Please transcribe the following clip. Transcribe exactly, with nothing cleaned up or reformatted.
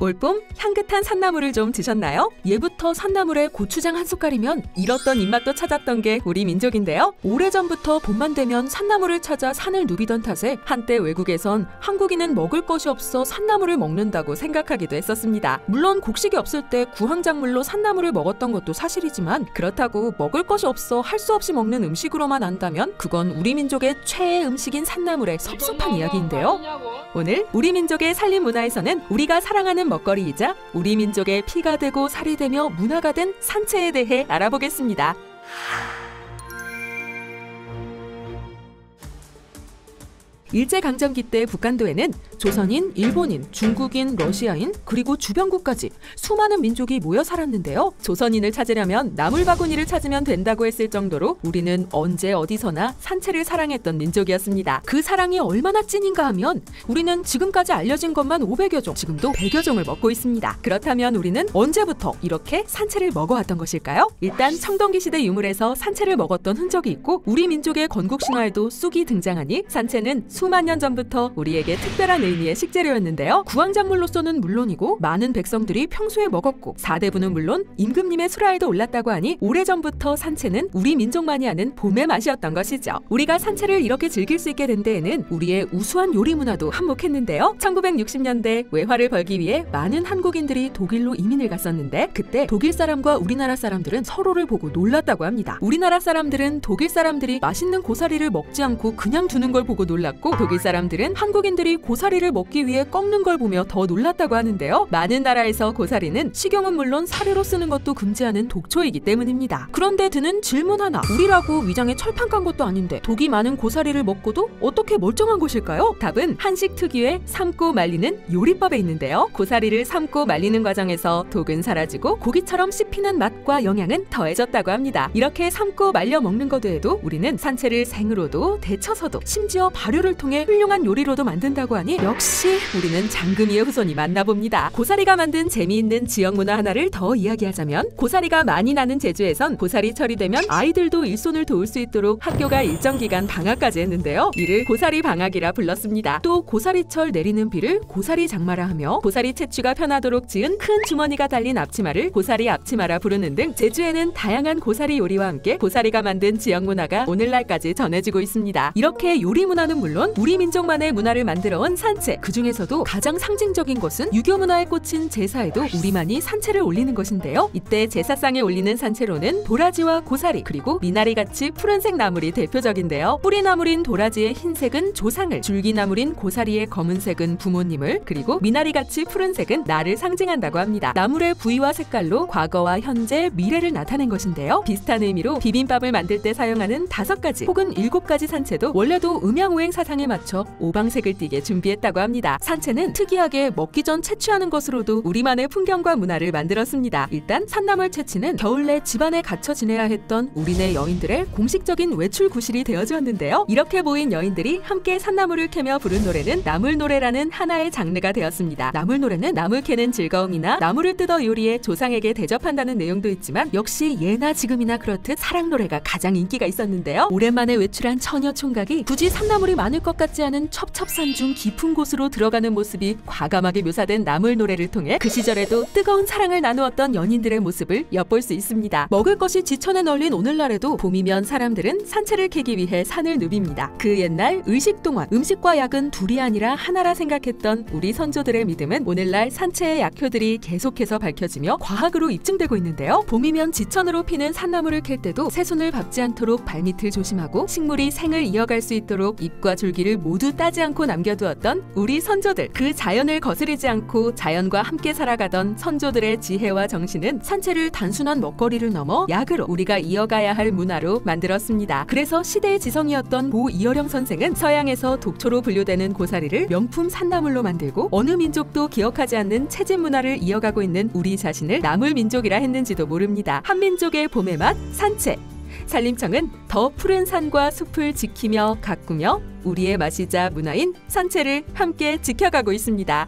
볼봄 향긋한 산나물을 좀 드셨나요? 예부터 산나물에 고추장 한 숟갈이면 잃었던 입맛도 찾았던 게 우리 민족인데요. 오래전부터 봄만 되면 산나물을 찾아 산을 누비던 탓에 한때 외국에선 한국인은 먹을 것이 없어 산나물을 먹는다고 생각하기도 했었습니다. 물론 곡식이 없을 때 구황작물로 산나물을 먹었던 것도 사실이지만 그렇다고 먹을 것이 없어 할 수 없이 먹는 음식으로만 한다면 그건 우리 민족의 최애 음식인 산나물의 섭섭한 이야기인데요. 오늘 우리 민족의 산림 문화에서는 우리가 사랑하는 먹거리이자 우리 민족의 피가 되고 살이 되며 문화가 된 산채에 대해 알아보겠습니다. 일제강점기 때 북한도에는 조선인, 일본인, 중국인, 러시아인, 그리고 주변국까지 수많은 민족이 모여 살았는데요. 조선인을 찾으려면 나물바구니를 찾으면 된다고 했을 정도로 우리는 언제 어디서나 산채를 사랑했던 민족이었습니다. 그 사랑이 얼마나 찐인가 하면 우리는 지금까지 알려진 것만 오백여 종, 지금도 백여 종을 먹고 있습니다. 그렇다면 우리는 언제부터 이렇게 산채를 먹어왔던 것일까요? 일단 청동기시대 유물에서 산채를 먹었던 흔적이 있고 우리 민족의 건국신화에도 쑥이 등장하니 산채는 수만 년 전부터 우리에게 특별한 의미의 식재료였는데요. 구황작물로서는 물론이고 많은 백성들이 평소에 먹었고 사대부는 물론 임금님의 수라에도 올랐다고 하니 오래전부터 산채는 우리 민족만이 아는 봄의 맛이었던 것이죠. 우리가 산채를 이렇게 즐길 수 있게 된 데에는 우리의 우수한 요리 문화도 한몫했는데요. 천구백육십 년대 외화를 벌기 위해 많은 한국인들이 독일로 이민을 갔었는데 그때 독일 사람과 우리나라 사람들은 서로를 보고 놀랐다고 합니다. 우리나라 사람들은 독일 사람들이 맛있는 고사리를 먹지 않고 그냥 두는 걸 보고 놀랐고 독일 사람들은 한국인들이 고사리를 먹기 위해 꺾는 걸 보며 더 놀랐다고 하는데요. 많은 나라에서 고사리는 식용은 물론 사료로 쓰는 것도 금지하는 독초이기 때문입니다. 그런데 드는 질문 하나. 우리라고 위장에 철판 깐 것도 아닌데 독이 많은 고사리를 먹고도 어떻게 멀쩡한 것일까요? 답은 한식 특유의 삶고 말리는 요리법에 있는데요. 고사리를 삶고 말리는 과정에서 독은 사라지고 고기처럼 씹히는 맛과 영양은 더해졌다고 합니다. 이렇게 삶고 말려 먹는 것 외에도 우리는 산채를 생으로도 데쳐서도 심지어 발효를 통해 훌륭한 요리로도 만든다고 하니 역시 우리는 장금이의 후손이 맞나 봅니다. 고사리가 만든 재미있는 지역 문화 하나를 더 이야기하자면 고사리가 많이 나는 제주에선 고사리 처리되면 아이들도 일손을 도울 수 있도록 학교가 일정 기간 방학까지 했는데요. 이를 고사리 방학이라 불렀습니다. 또 고사리철 내리는 비를 고사리 장마라 하며 고사리 채취가 편하도록 지은 큰 주머니가 달린 앞치마를 고사리 앞치마라 부르는 등 제주에는 다양한 고사리 요리와 함께 고사리가 만든 지역 문화가 오늘날까지 전해지고 있습니다. 이렇게 요리 문화는 물론 우리 민족만의 문화를 만들어온 산채, 그 중에서도 가장 상징적인 것은 유교 문화에 꽂힌 제사에도 우리만이 산채를 올리는 것인데요. 이때 제사상에 올리는 산채로는 도라지와 고사리 그리고 미나리같이 푸른색 나물이 대표적인데요. 뿌리나물인 도라지의 흰색은 조상을, 줄기나물인 고사리의 검은색은 부모님을, 그리고 미나리같이 푸른색은 나를 상징한다고 합니다. 나물의 부위와 색깔로 과거와 현재, 미래를 나타낸 것인데요. 비슷한 의미로 비빔밥을 만들 때 사용하는 다섯 가지 혹은 일곱 가지 산채도 원래도 음양오행 사상에 맞춰 오방색을 띠게 준비했다고 합니다. 산채는 특이하게 먹기 전 채취하는 것으로도 우리만의 풍경과 문화를 만들었습니다. 일단 산나물 채취는 겨울 내 집안에 갇혀 지내야 했던 우리네 여인들의 공식적인 외출 구실이 되어주었는데요. 이렇게 모인 여인들이 함께 산나물을 캐며 부른 노래는 나물노래라는 하나의 장르가 되었습니다. 나물노래는 나물 캐는 즐거움이나 나물을 뜯어 요리해 조상에게 대접한다는 내용도 있지만 역시 예나 지금이나 그렇듯 사랑노래가 가장 인기가 있었는데요. 오랜만에 외출한 처녀 총각이 굳이 산나물이 많을 것 것 같지 않은 첩첩산중 깊은 곳으로 들어가는 모습이 과감하게 묘사된 나물 노래를 통해 그 시절에도 뜨거운 사랑을 나누었던 연인들의 모습을 엿볼 수 있습니다. 먹을 것이 지천에 널린 오늘날에도 봄이면 사람들은 산채를 캐기 위해 산을 누빕니다. 그 옛날 의식동원, 음식과 약은 둘이 아니라 하나라 생각했던 우리 선조들의 믿음은 오늘날 산채의 약효들이 계속해서 밝혀지며 과학으로 입증되고 있는데요. 봄이면 지천으로 피는 산나물을 캘 때도 새순을 밟지 않도록 발밑을 조심하고 식물이 생을 이어갈 수 있도록 잎과 줄기 를 모두 따지 않고 남겨두었던 우리 선조들, 그 자연을 거스르지 않고 자연과 함께 살아가던 선조들의 지혜와 정신은 산채를 단순한 먹거리를 넘어 약으로 우리가 이어가야 할 문화로 만들었습니다. 그래서 시대의 지성이었던 고 이어령 선생은 서양에서 독초로 분류되는 고사리를 명품 산나물로 만들고 어느 민족도 기억하지 않는 채집 문화를 이어가고 있는 우리 자신을 나물 민족이라 했는지도 모릅니다. 한민족의 봄의 맛, 산채. 산림청은 더 푸른 산과 숲을 지키며 가꾸며 우리의 맛이자 문화인 산채를 함께 지켜가고 있습니다.